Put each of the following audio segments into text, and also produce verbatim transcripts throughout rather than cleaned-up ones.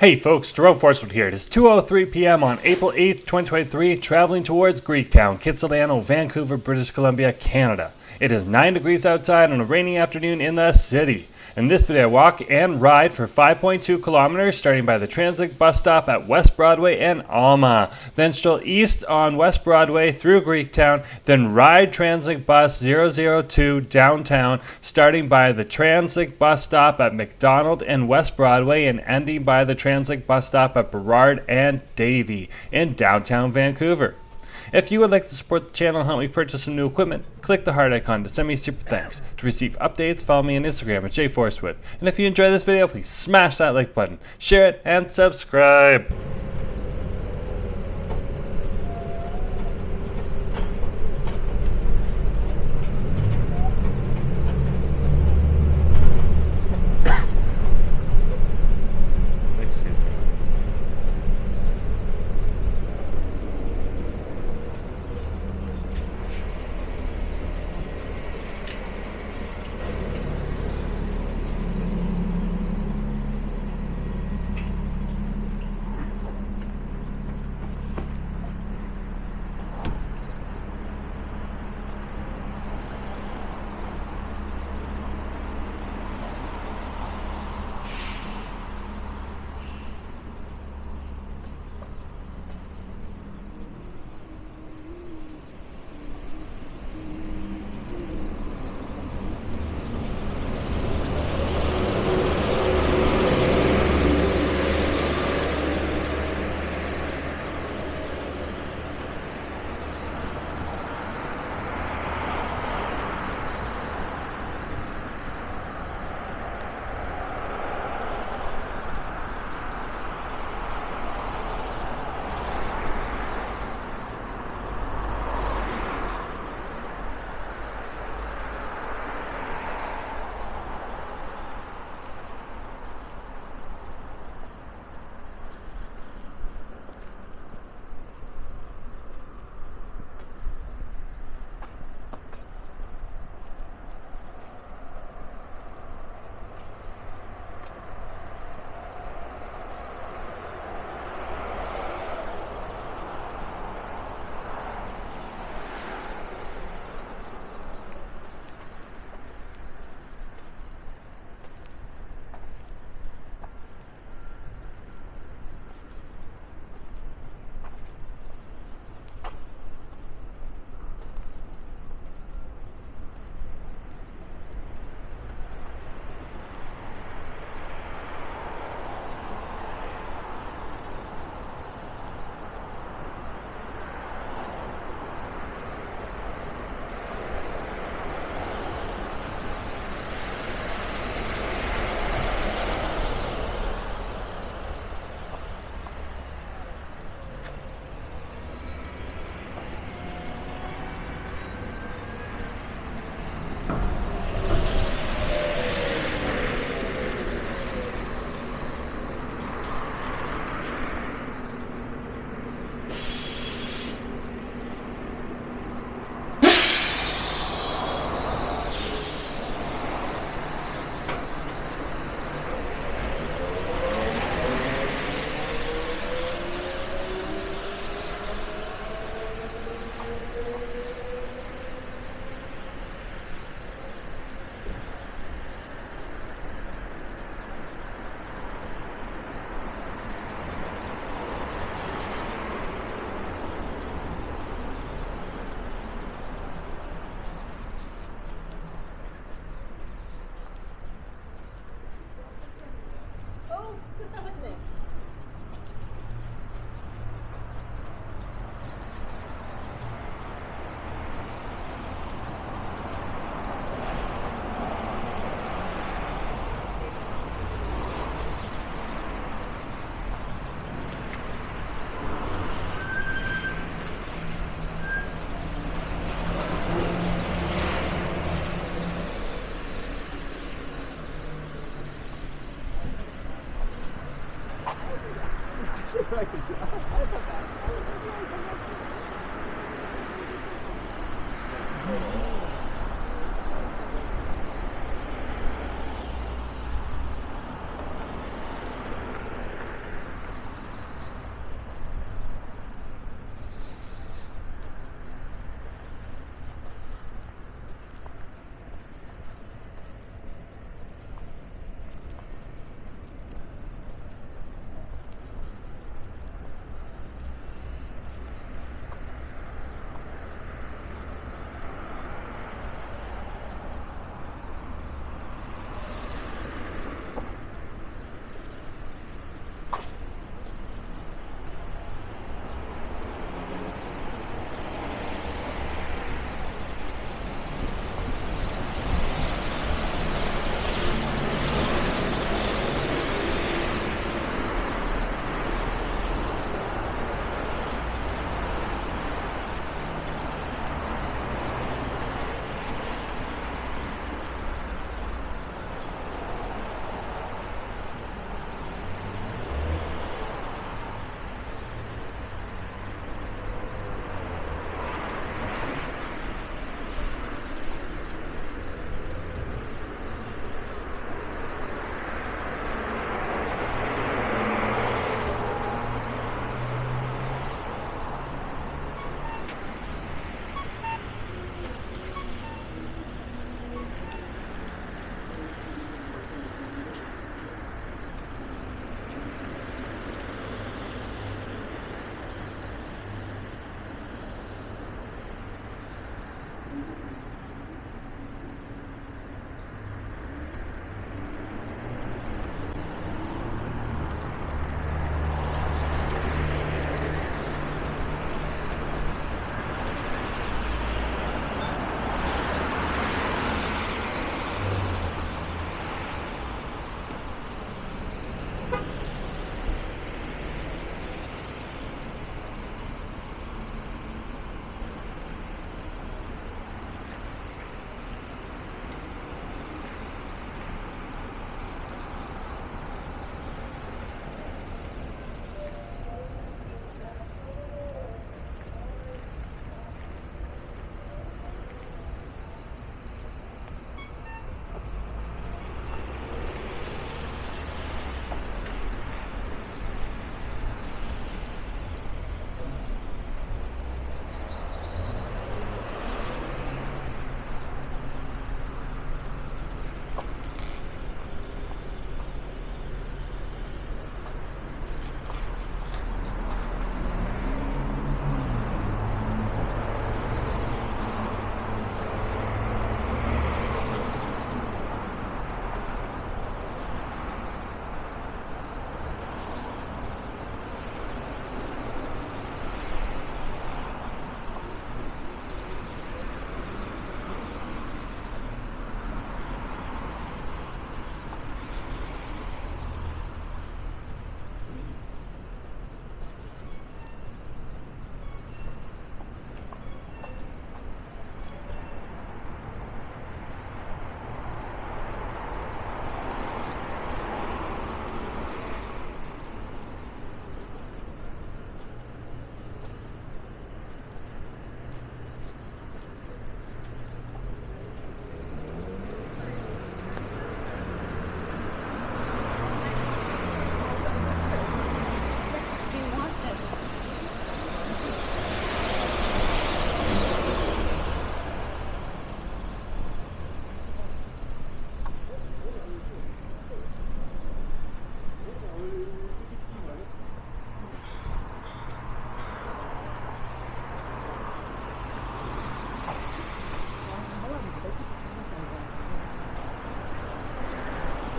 Hey folks, Jerome Forestwood here. It is two oh three p m on April eighth, twenty twenty-three, traveling towards Greektown, Kitsilano, Vancouver, British Columbia, Canada. It is nine degrees outside on a rainy afternoon in the city. In this video, I walk and ride for five point two kilometers, starting by the TransLink bus stop at West Broadway and Alma. Then stroll east on West Broadway through Greektown, then ride TransLink bus zero zero two downtown, starting by the TransLink bus stop at Macdonald and West Broadway, and ending by the TransLink bus stop at Burrard and Davie in downtown Vancouver. If you would like to support the channel and help me purchase some new equipment, click the heart icon to send me super thanks. To receive updates, follow me on Instagram at jforestwood. And if you enjoy this video, please smash that like button, share it, and subscribe. I could do that.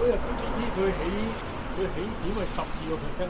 嗰日 B B D 佢起佢起點係十二個 percent。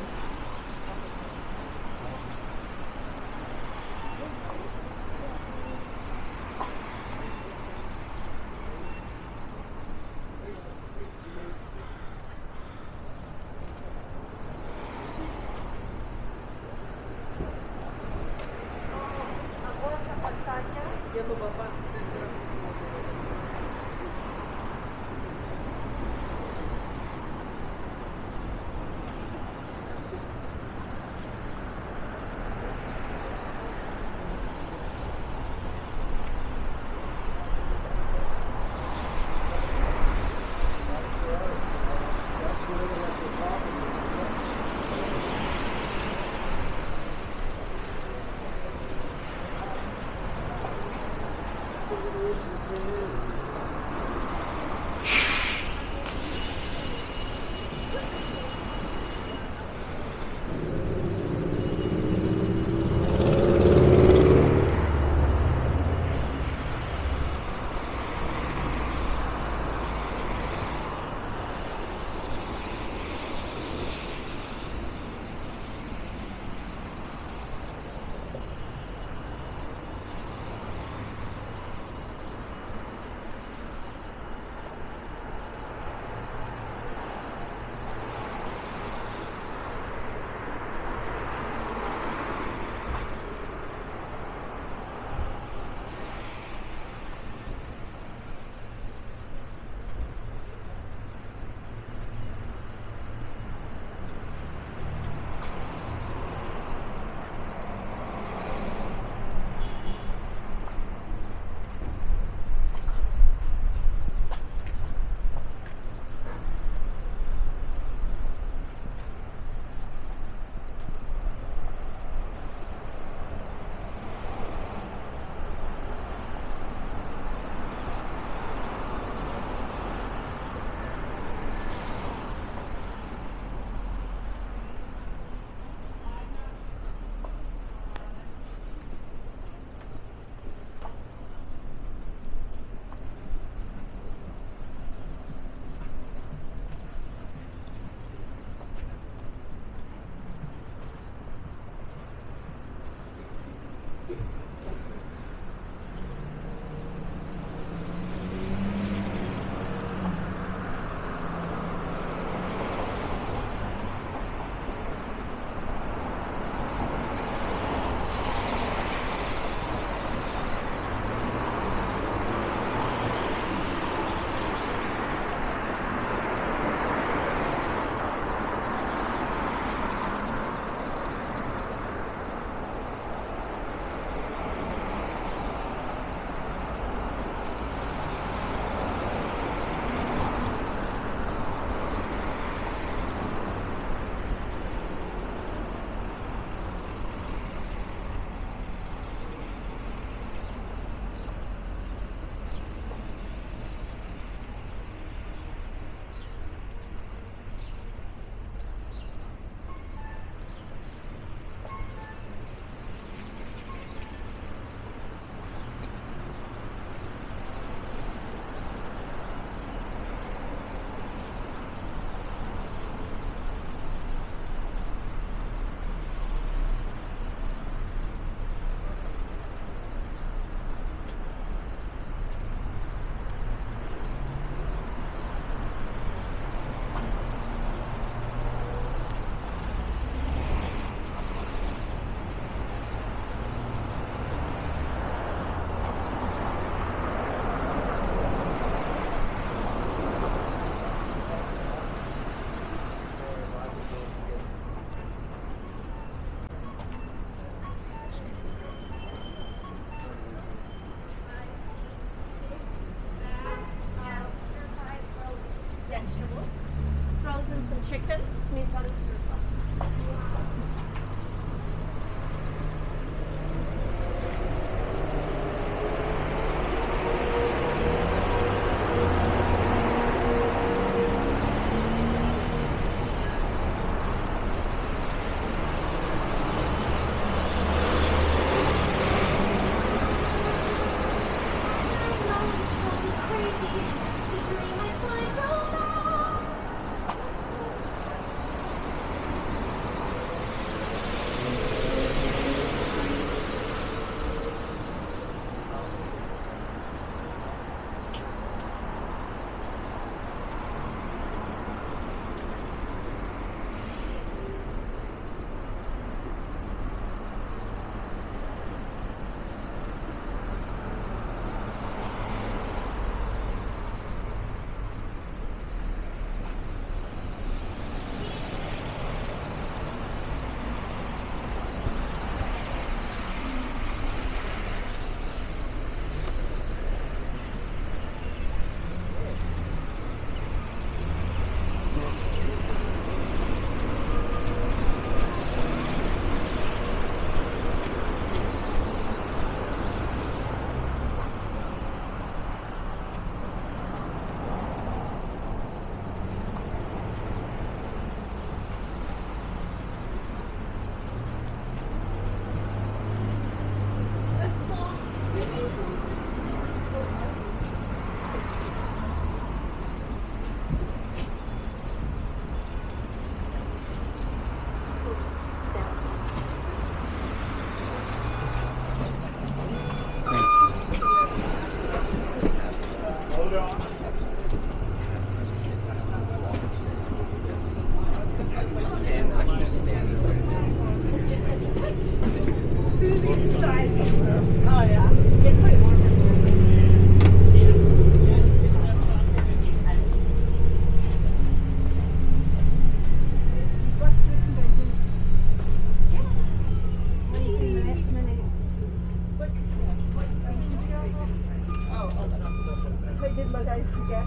I forget.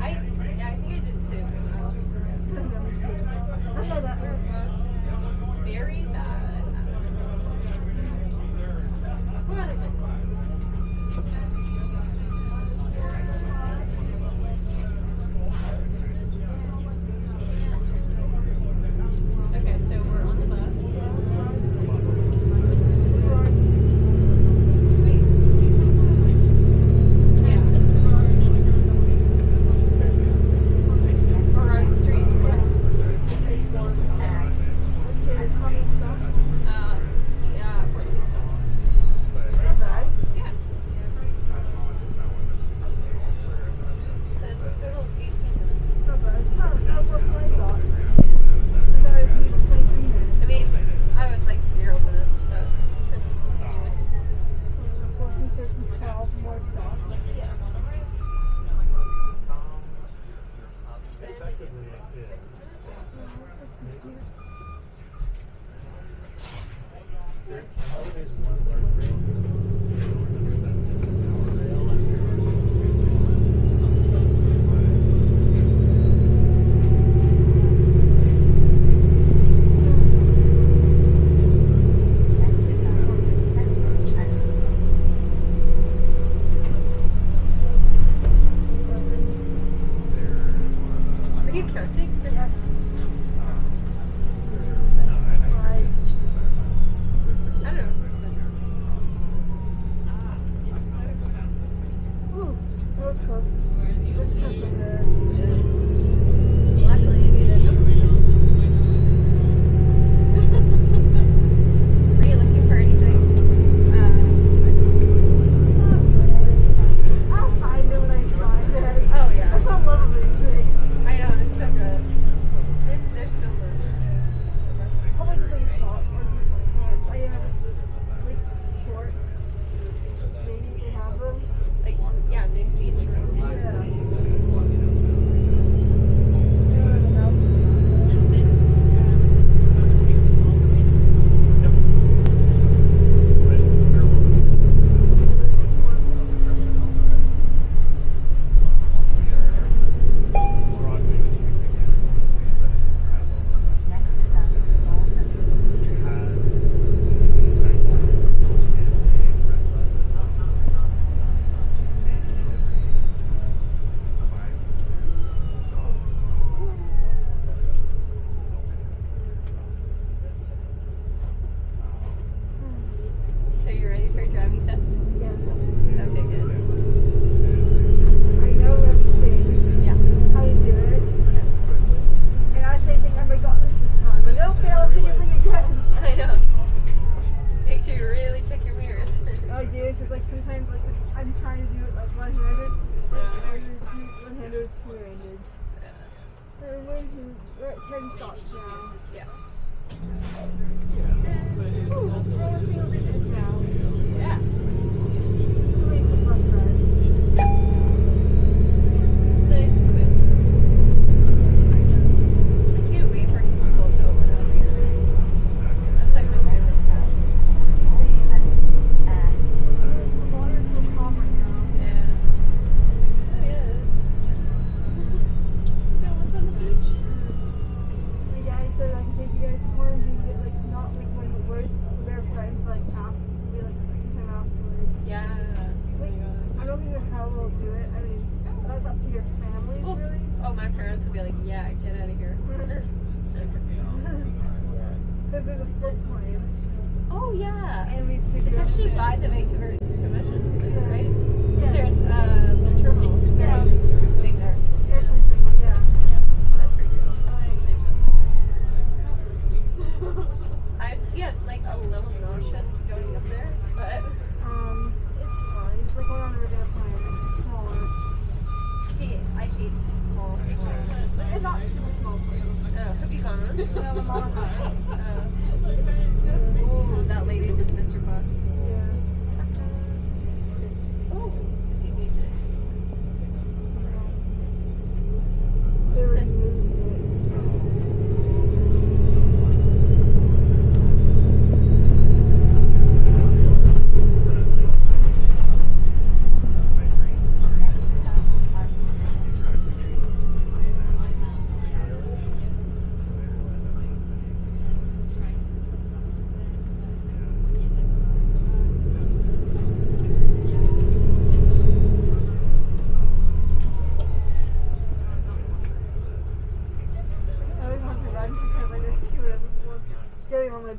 I, yeah, I think I did too. I also forget. I remember too. I know that we were both very bad. What am I? I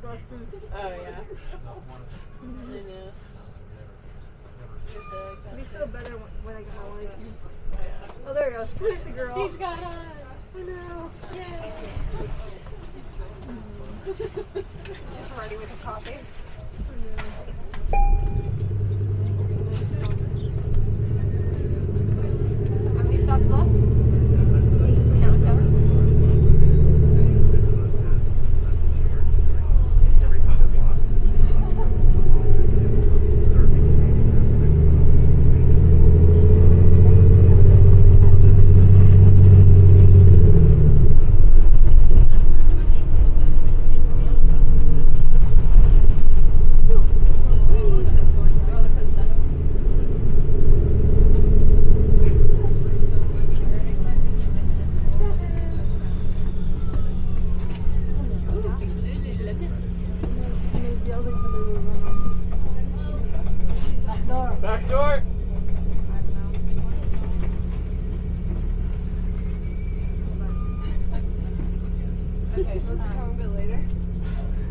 buses. Oh, yeah. I know. It'll be so better when I get my license. Oh, there we go. There's the girl. She's got us. I know. Yay. Just ready with a coffee. I know. How many stops left? Okay, let's come a bit later.